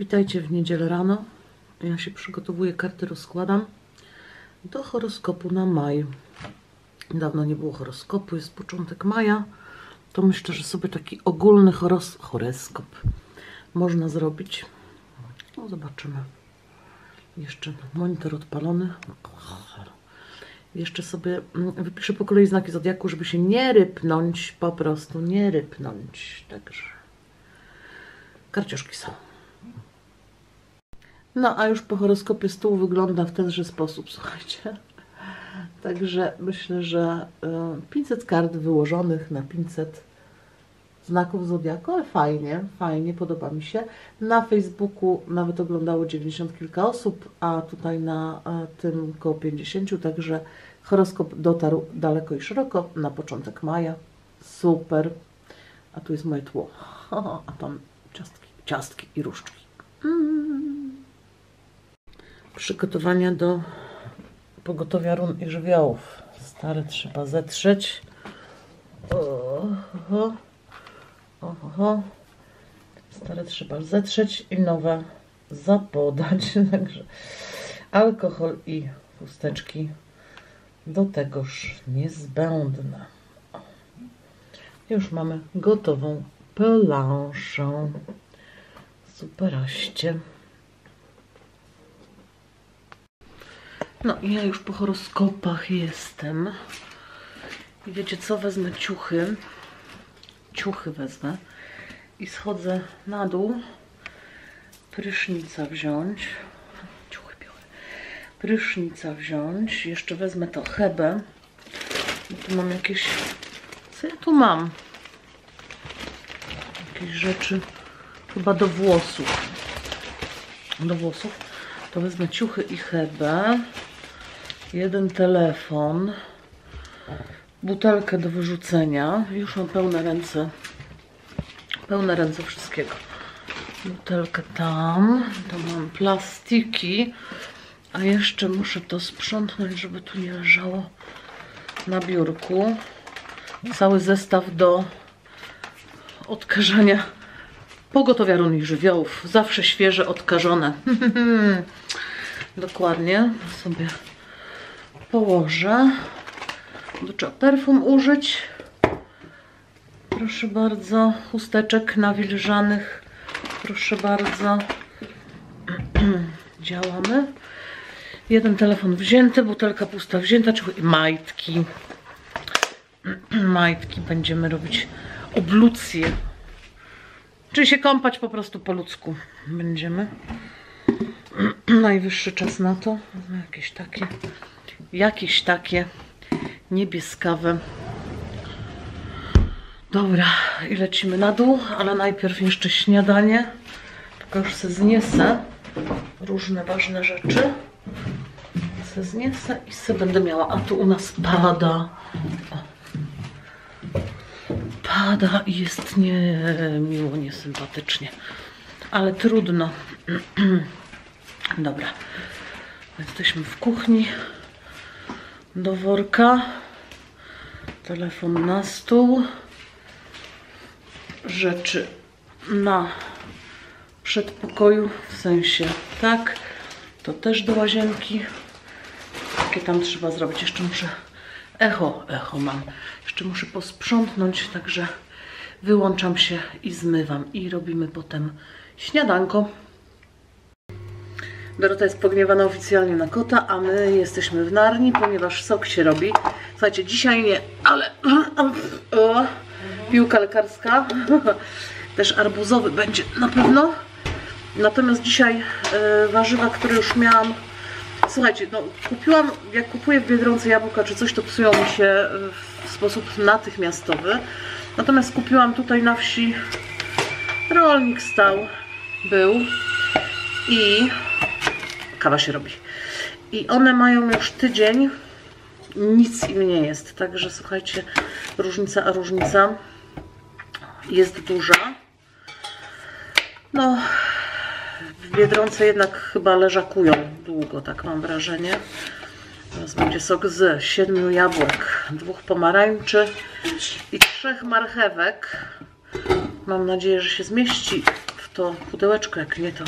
Witajcie w niedzielę rano. Ja się przygotowuję, karty rozkładam do horoskopu na maj. Dawno nie było horoskopu, jest początek maja. To myślę, że sobie taki ogólny horoskop można zrobić. No zobaczymy. Jeszcze monitor odpalony. Jeszcze sobie wypiszę po kolei znaki zodiaku, żeby się nie rypnąć, po prostu nie rypnąć. Także karciuszki są. No a już po horoskopie stół wygląda w tenże sposób, słuchajcie. Także myślę, że 500 kart wyłożonych na 500 znaków zodiaku, ale fajnie, fajnie, podoba mi się. Na Facebooku nawet oglądało 90 kilka osób, a tutaj na tym koło 50, także horoskop dotarł daleko i szeroko na początek maja. Super. A tu jest moje tło. A tam ciastki i różdżki. Przygotowania do pogotowia run i żywiołów. Stare trzeba zetrzeć. Stare trzeba zetrzeć i nowe zapodać. Także alkohol i chusteczki do tegoż niezbędne. Już mamy gotową planszę. Superaście. No i ja już po horoskopach jestem. I wiecie co? Wezmę ciuchy. Ciuchy wezmę. I schodzę na dół. Prysznica wziąć. Ciuchy białe. Prysznica wziąć. Jeszcze wezmę to hebę. Bo tu mam jakieś... Co ja tu mam? Jakieś rzeczy. Chyba do włosów. Do włosów. To wezmę ciuchy i hebę. Jeden telefon, butelkę do wyrzucenia, już mam pełne ręce wszystkiego. Butelkę tam, to mam plastiki, a jeszcze muszę to sprzątnąć, żeby tu nie leżało na biurku. Cały zestaw do odkażania pogotowia run i żywiołów, zawsze świeże, odkażone. Dokładnie, sobie położę. Tu trzeba perfum użyć. Proszę bardzo. Chusteczek nawilżanych. Proszę bardzo. Działamy. Jeden telefon wzięty, butelka pusta wzięta, czyli majtki. Majtki będziemy robić oblucję. Czyli się kąpać po prostu po ludzku. Będziemy. Najwyższy czas na to. Jakieś takie niebieskawe. Dobra, i lecimy na dół, ale najpierw jeszcze śniadanie. Tylko już se zniesę różne ważne rzeczy. Se zniesę i se będę miała. A tu u nas pada. O. Pada i jest niemiło, niesympatycznie. Ale trudno. Dobra. Jesteśmy w kuchni. Do worka, telefon na stół, rzeczy na przedpokoju, w sensie tak, to też do łazienki, jakie tam trzeba zrobić, jeszcze muszę, echo mam, jeszcze muszę posprzątnąć, także wyłączam się i zmywam i robimy potem śniadanko. Dorota jest pogniewana oficjalnie na kota, a my jesteśmy w Narni, ponieważ sok się robi. Słuchajcie, dzisiaj nie, ale piłka lekarska, też arbuzowy będzie na pewno. Natomiast dzisiaj warzywa, które już miałam, słuchajcie, no kupiłam, jak kupuję w Biedronce jabłka czy coś, to psują mi się w sposób natychmiastowy. Natomiast kupiłam tutaj na wsi, rolnik stał, był i... kawa się robi. I one mają już tydzień, nic im nie jest. Także słuchajcie, różnica jest duża. No, w Biedronce jednak chyba leżakują długo, tak mam wrażenie. Teraz będzie sok z 7 jabłek, 2 pomarańczy i 3 marchewek. Mam nadzieję, że się zmieści w w to pudełeczko, jak nie to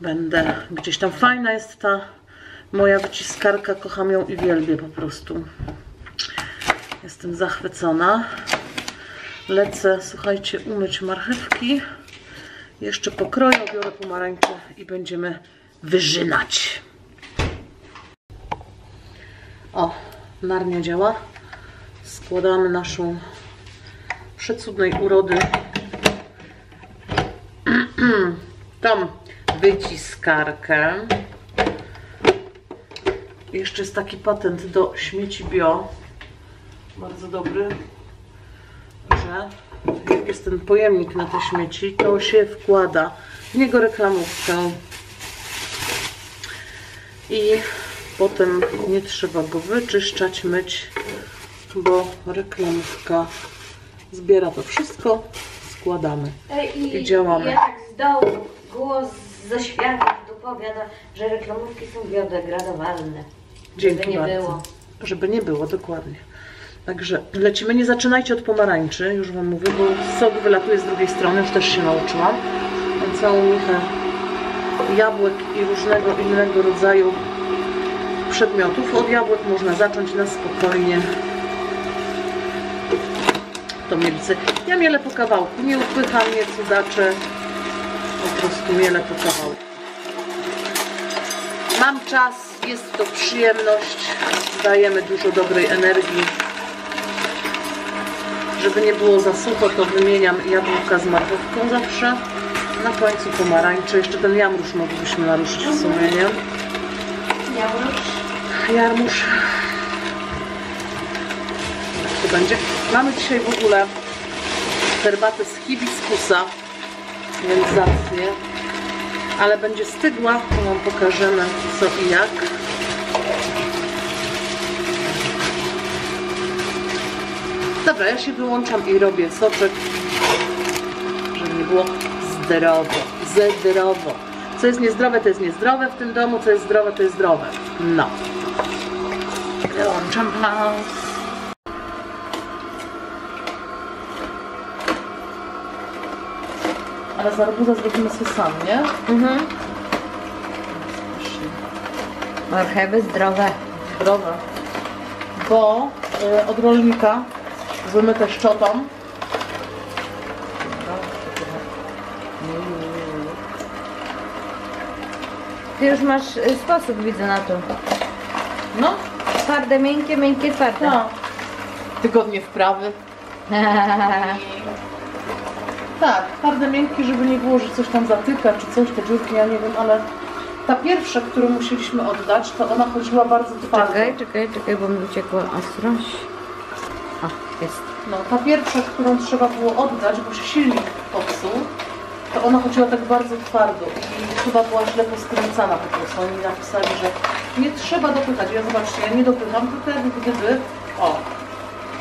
będę gdzieś tam. Fajna jest ta moja wyciskarka, kocham ją i wielbię po prostu. Jestem zachwycona. Lecę, słuchajcie, umyć marchewki. Jeszcze pokroję, biorę pomarańcze i będziemy wyżynać. O, narnia działa. Składamy naszą przecudnej urody tą wyciskarkę. Jeszcze jest taki patent do śmieci bio. Bardzo dobry, że jak jest ten pojemnik na te śmieci, to się wkłada w niego reklamówkę i potem nie trzeba go wyczyszczać, myć, bo reklamówka zbiera to wszystko, składamy i działamy. Ja tak z dołu głos ze światła dopowiada, że reklamówki są biodegradowalne. Dzięki żeby nie było. Żeby nie było, dokładnie. Także lecimy, nie zaczynajcie od pomarańczy, już wam mówię, bo sok wylatuje z drugiej strony, już też się nauczyłam. Mam całą michę jabłek i różnego innego rodzaju przedmiotów. Od jabłek można zacząć na spokojnie. To mielce. Ja mielę po kawałku, nie upycham, nie cudaczę, po prostu mielę po kawałku. Mam czas, jest to przyjemność, dajemy dużo dobrej energii. Żeby nie było za sucho, to wymieniam jabłka z marchewką zawsze. Na końcu pomarańcze. Jeszcze ten jamrusz moglibyśmy naruszyć w sumie, nie? Jarmusz. Tak to będzie. Mamy dzisiaj w ogóle herbatę z hibiskusa, więc zacnie. Ale będzie stygła, to wam pokażemy co i jak. Dobra, ja się wyłączam i robię soczek, żeby było zdrowo, zdrowo. Co jest niezdrowe w tym domu, co jest zdrowe, to jest zdrowe. No. Wyłączam was. Ale z arbuza zrobimy sobie sam, nie? Mhm. Marchewy zdrowe. Zdrowe. Bo od rolnika wymyte szczotą. Ty już masz sposób, widzę, na to. No. Twarde, miękkie, miękkie, twarde. No. Tygodnie wprawy. Tak, twarde, miękkie, żeby nie było, że coś tam zatyka, czy coś, te dziurki, ja nie wiem, ale ta pierwsza, którą musieliśmy oddać, to ona chodziła bardzo twardo. Czekaj, bo mi uciekła ostrość. O, jest. No, ta pierwsza, którą trzeba było oddać, bo się silnik popsuł, to ona chodziła tak bardzo twardo i chyba była źle poskręcana po prostu. Oni napisali, że nie trzeba dopychać. Ja zobaczcie, ja nie dopycham, tylko jak gdyby, o,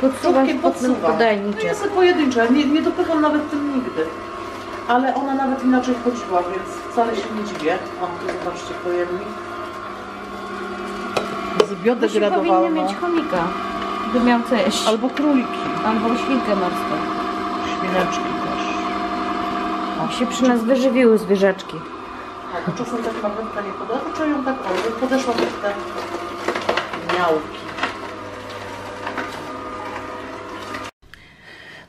podsuwam, podsuwam. No jest pojedyncza, nie dopycham nawet tym nigdy. Ale ona nawet inaczej chodziła, więc wcale się nie dziwię. O, tu zobaczcie pojemnik. Biodegradowalna. Powinny mieć chomika, gdy miał co jeść. Albo króliki. Albo świnkę morską. Świneczki. Się przy nas wyżywiły zwierzaczki. Tak, czasem tak marchewka nie podeszła, ją tak podeszła pod te miałki.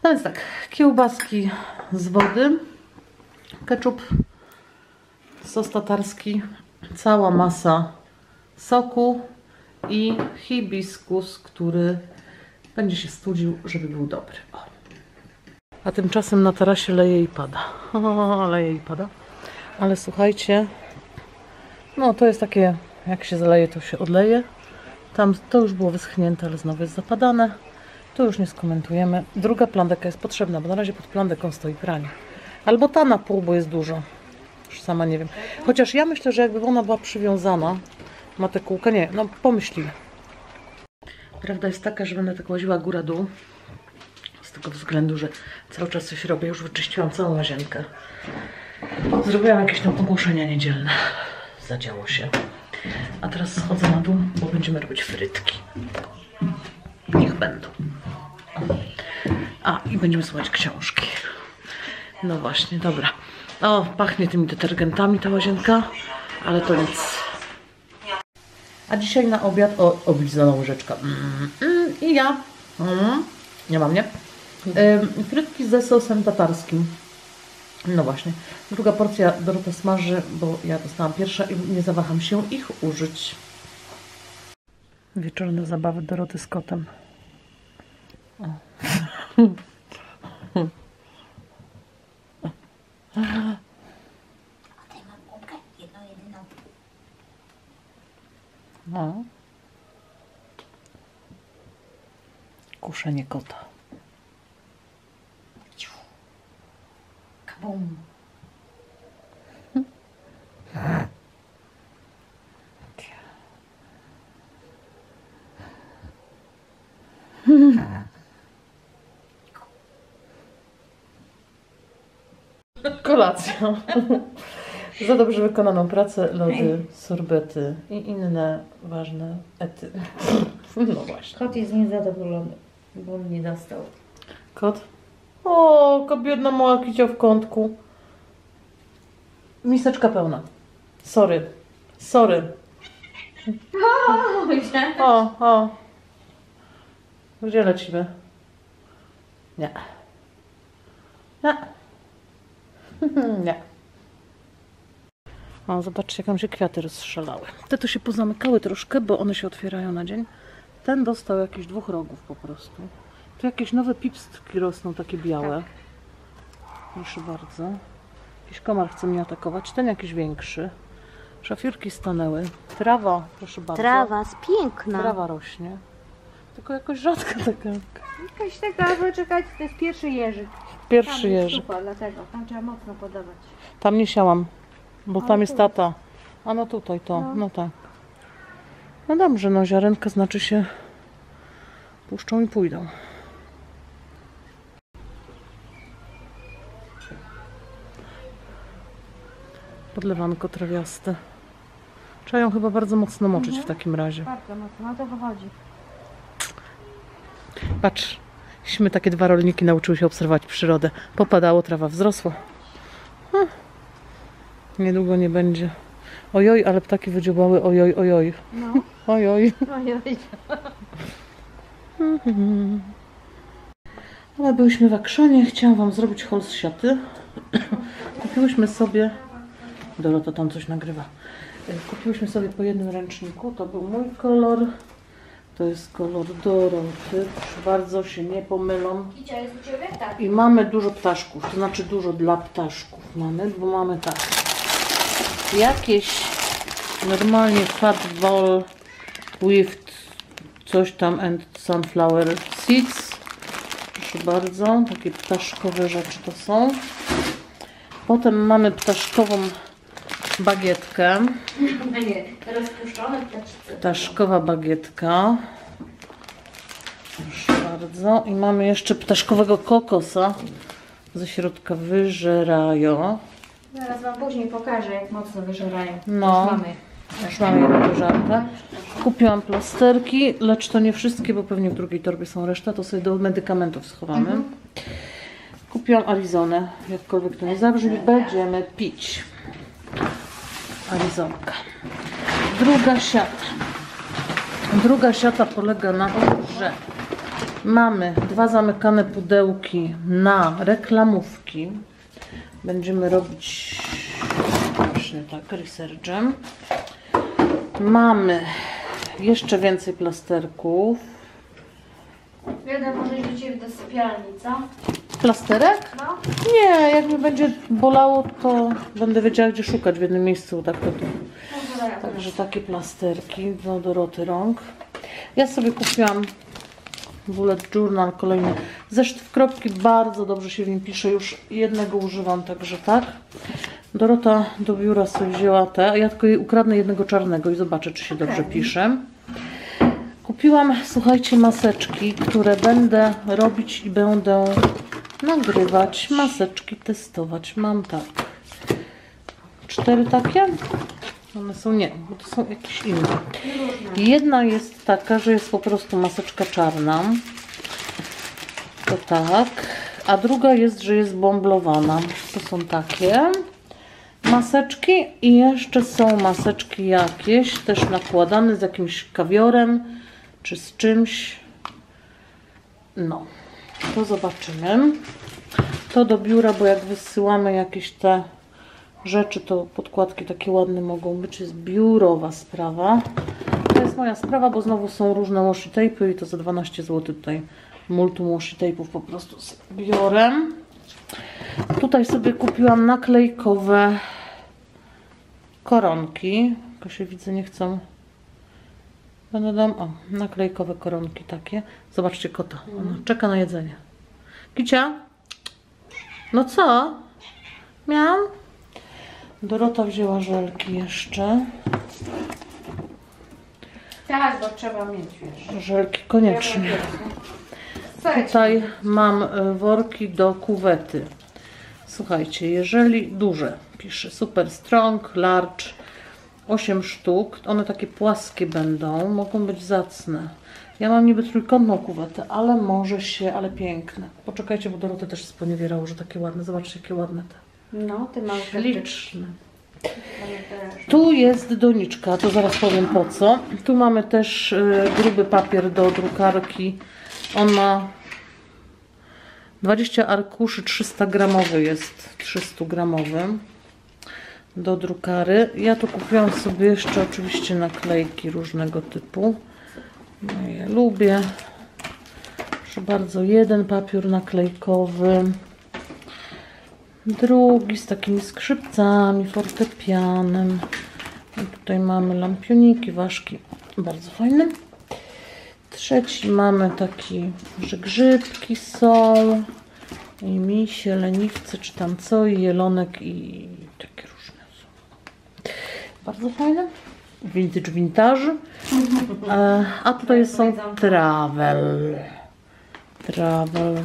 No więc tak, kiełbaski z wody, keczup, sos tatarski, cała masa soku i hibiskus, który będzie się studził, żeby był dobry. A tymczasem na tarasie leje i pada. Leje i pada. Ale słuchajcie, no to jest takie, jak się zaleje, to się odleje. Tam to już było wyschnięte, ale znowu jest zapadane. Tu już nie skomentujemy. Druga plandeka jest potrzebna, bo na razie pod plandeką stoi pranie. Albo ta na pół, bo jest dużo. Już sama nie wiem. Chociaż ja myślę, że jakby ona była przywiązana, ma te kółka, nie, no pomyślimy. Prawda jest taka, że będę tak łaziła góra-dół. Z tego względu, że cały czas coś robię. Już wyczyściłam całą łazienkę. Zrobiłam jakieś tam ogłoszenia niedzielne. Zadziało się. A teraz schodzę na dół, bo będziemy robić frytki. Niech będą. I będziemy słuchać książki. No właśnie, dobra. No, pachnie tymi detergentami ta łazienka, ale to nic. A dzisiaj na obiad oblizana łyżeczka. I ja nie mam, nie? Frytki ze sosem tatarskim. No właśnie. Druga porcja Dorota smaży, bo ja dostałam pierwsza i nie zawaham się ich użyć. Wieczorne zabawy Doroty z kotem. O. Tutaj mam pompkę, jedną jedyną. No. Kuszenie kota. Kabum. Kolacja. Za dobrze wykonaną pracę, lody, sorbety i inne ważne ety. No właśnie. Kot jest niezadowolony, bo on nie dostał. Kot? O, biedna mała kicia w kątku. Miseczka pełna. Sorry. Sorry. O. Gdzie lecimy? Nie. O, zobaczcie, jak nam się kwiaty rozstrzelały. Te to się pozamykały troszkę, bo one się otwierają na dzień. Ten dostał jakichś dwóch rogów po prostu. Tu jakieś nowe pipstki rosną, takie białe. Tak. Proszę bardzo. Jakiś komar chce mnie atakować. Ten jakiś większy. Szafirki stanęły. Trawa, proszę bardzo. Trawa jest piękna. Trawa rośnie. Tylko jakoś rzadka taka. Jakaś taka, albo czekajcie, to jest pierwszy jeżyk. Pierwszy jeżyk. Dlatego tam trzeba mocno podawać. Tam nie siałam, bo tam jest tata. A no tutaj to, no tak. No dobrze, no ziarenka znaczy się puszczą i pójdą. Podlewanko trawiaste. Trzeba ją chyba bardzo mocno moczyć w takim razie. Bardzo mocno, o to wychodzi. Patrzmy, takie dwa rolniki nauczyły się obserwować przyrodę. Popadało, trawa wzrosła. Niedługo nie będzie. Ojoj, ale ptaki wydziubały, ojoj, ojoj. No. Ojoj. Ojoj. Ale byliśmy w Akrzonie, chciałam wam zrobić haul z siaty. Kupiłyśmy sobie... Dorota tam coś nagrywa. Kupiłyśmy sobie po jednym ręczniku, to był mój kolor. To jest kolor Doroty, bardzo się nie pomylą. I mamy dużo ptaszków, to znaczy dużo dla ptaszków mamy, bo mamy tak. Jakieś normalnie fat ball with coś tam and sunflower seeds. Proszę bardzo, takie ptaszkowe rzeczy to są. Potem mamy ptaszkową bagietkę. Rozpuszczone ptaczki. Ptaszkowa bagietka. Proszę bardzo. I mamy jeszcze ptaszkowego kokosa. Ze środka wyżerają. Zaraz wam później pokażę, jak mocno wyżerają. No, już mamy jedną wyżarkę. Kupiłam plasterki, lecz to nie wszystkie, bo pewnie w drugiej torbie są reszta. To sobie do medykamentów schowamy. Kupiłam Arizonę. Jakkolwiek to nie zabrzmi, będziemy pić. Arizonka. Druga siata. Druga siata polega na tym, że mamy dwa zamykane pudełki na reklamówki. Będziemy robić właśnie tak researchem. Mamy jeszcze więcej plasterków. Jeden może rzucić do sypialni, co? Plasterek? No. Nie, jak mi będzie bolało, to będę wiedziała, gdzie szukać w jednym miejscu. Tak to tu. Także takie plasterki do Doroty rąk. Ja sobie kupiłam bullet journal kolejny. Zeszyt w kropki, bardzo dobrze się w nim pisze. Już jednego używam, także tak. Dorota do biura sobie wzięła te, a ja tylko jej ukradnę jednego czarnego i zobaczę, czy się dobrze pisze. Kupiłam, słuchajcie, maseczki, które będę robić i będę nagrywać, maseczki testować. Mam tak 4 takie, one są nie, bo to są jakieś inne. Jedna jest taka, że jest po prostu maseczka czarna, to tak, a druga jest, że jest bomblowana, to są takie. maseczki i jeszcze są maseczki jakieś też nakładane z jakimś kawiorem czy z czymś. No, to zobaczymy. To do biura, bo jak wysyłamy jakieś te rzeczy, to podkładki takie ładne mogą być. Jest biurowa sprawa. To jest moja sprawa, bo znowu są różne washi tape'y i to za 12 zł tutaj multum washi tape'ów po prostu z biorem. Tutaj sobie kupiłam naklejkowe koronki. Tylko się widzę, nie chcą. O, naklejkowe koronki takie. Zobaczcie kota, ona czeka na jedzenie. Kicia? No co? Miałam? Dorota wzięła żelki jeszcze. Teraz bo trzeba mieć, wiesz. Żelki koniecznie. Tutaj mam worki do kuwety. Słuchajcie, jeżeli duże, pisze super strong, large, 8 sztuk, one takie płaskie będą, mogą być zacne. Ja mam niby trójkątną kuwetę, ale może się, ale piękne. Poczekajcie, bo Dorotę też sponiewierało, że takie ładne. Zobaczcie, jakie ładne te. No, te mam śliczne. Tu jest doniczka, to zaraz powiem po co. Tu mamy też gruby papier do drukarki. On ma 20 arkuszy, 300 gramowy jest, 300 gramowy do drukary. Ja tu kupiłam sobie jeszcze oczywiście naklejki różnego typu. Ja je lubię. Proszę bardzo, jeden papier naklejkowy. Drugi z takimi skrzypcami, fortepianem. I tutaj mamy lampioniki, ważki. Bardzo fajne. Trzeci mamy taki, że grzybki są. I misie, leniwce, czy tam co, i jelonek i takie różne są. Bardzo fajne. Vintage, vintage. A tutaj są travel. Travel.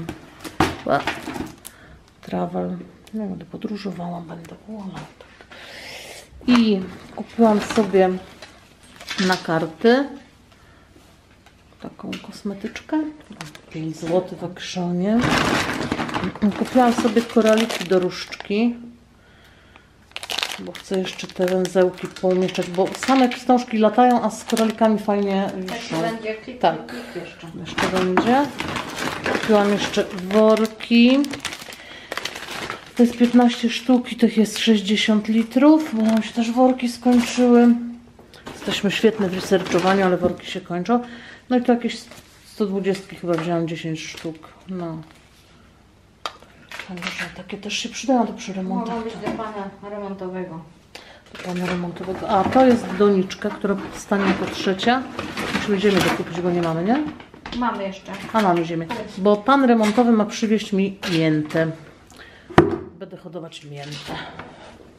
No, będę podróżowała, będę wolała. I kupiłam sobie na karty taką kosmetyczkę. 5 zł w Actionie. Kupiłam sobie koraliki do różdżki, bo chcę jeszcze te węzełki poumieszczać, bo same wstążki latają, a z koralikami fajnie wiszą. Tak, jeszcze będzie. Kupiłam jeszcze worki. To jest 15 sztuk i tych jest 60 litrów, bo nam się też worki skończyły. Jesteśmy świetne w researchowaniu, ale worki się kończą. No i to jakieś 120 chyba wziąłam 10 sztuk. No. Takie też się przydają do przeremontu. Mogą być do pana remontowego. Do pana remontowego. A to jest doniczka, która stanie jako trzecia. Musimy ziemię dokupić, bo nie mamy, nie? Mamy jeszcze. A mamy ziemię. Bo pan remontowy ma przywieźć mi miętę. Będę hodować miętę.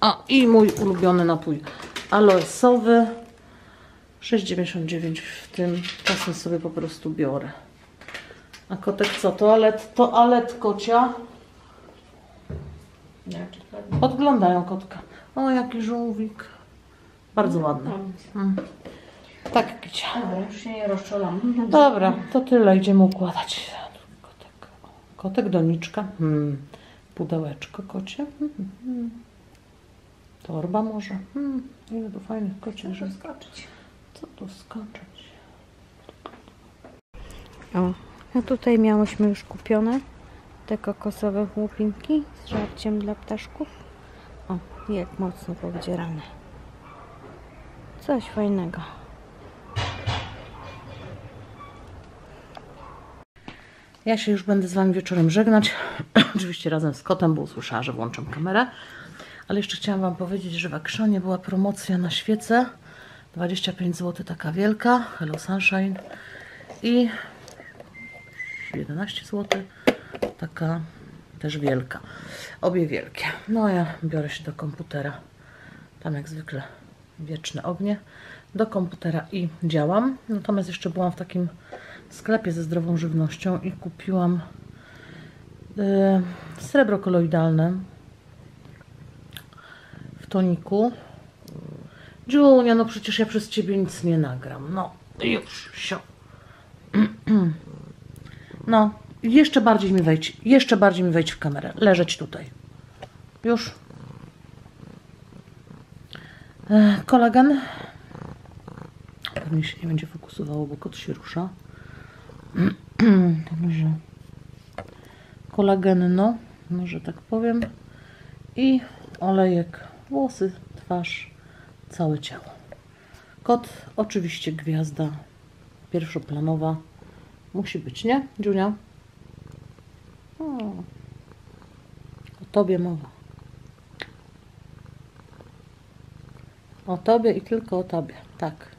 A i mój ulubiony napój aloesowy. 6,99 w tym. Czasem sobie po prostu biorę. A kotek co? Toalet kocia. Podglądają kotka. O, jaki żółwik. Bardzo ładny. Tak, Kicia. Dobra, już się nie rozczolam. Dobra, to tyle. Idziemy układać. Kotek, kotek doniczka. Pudełeczko kocie. Torba może. Ile to fajnych kocie, żeby skoczyć. Co tu skoczyć? O, no tutaj miałyśmy już kupione te kokosowe łupinki z żarciem dla ptaszków. O, jak mocno powdzierane. Coś fajnego. Ja się już będę z wami wieczorem żegnać. Oczywiście razem z kotem, bo usłyszała, że włączam kamerę. Ale jeszcze chciałam wam powiedzieć, że w Actionie była promocja na świece. 25 zł taka wielka. Hello Sunshine. I 11 zł. Taka też wielka. Obie wielkie. No ja biorę się do komputera. Tam jak zwykle wieczne ognie. Do komputera i działam. Natomiast jeszcze byłam w takim sklepie ze zdrową żywnością i kupiłam srebro koloidalne w toniku. Dziunia, no przecież ja przez ciebie nic nie nagram. No już się. No. Jeszcze bardziej mi wejdź w kamerę, leżeć tutaj. Już. kolagen. Pewnie się nie będzie fokusowało, bo kot się rusza. Także kolagenno, może tak powiem. I olejek, włosy, twarz, całe ciało. Kot, oczywiście gwiazda pierwszoplanowa. Musi być, nie? Dziunia? O tobie mowa. O tobie i tylko o tobie. Tak.